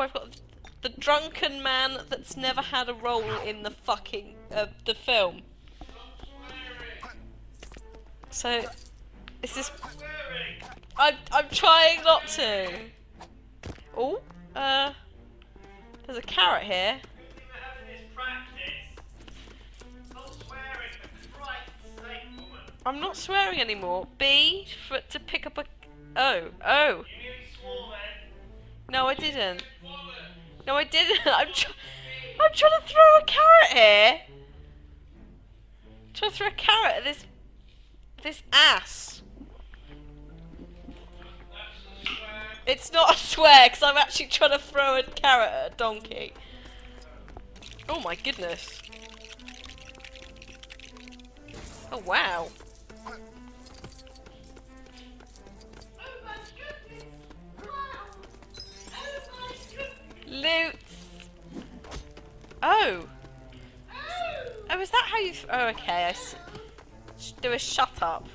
where I've got the drunken man that's never had a role in the fucking the film. So, is this? I'm trying not to. Oh, there's a carrot here. I'm not swearing anymore. B for it to pick up a. Oh, oh. You nearly swore then. No, I didn't. No, I didn't. I'm trying to throw a carrot here. I'm trying to throw a carrot at this ass. It's not a swear because I'm actually trying to throw a carrot at a donkey. Oh my goodness. Oh wow. Loot. Oh. Oh, is that how you? Oh, okay. I do a shut up.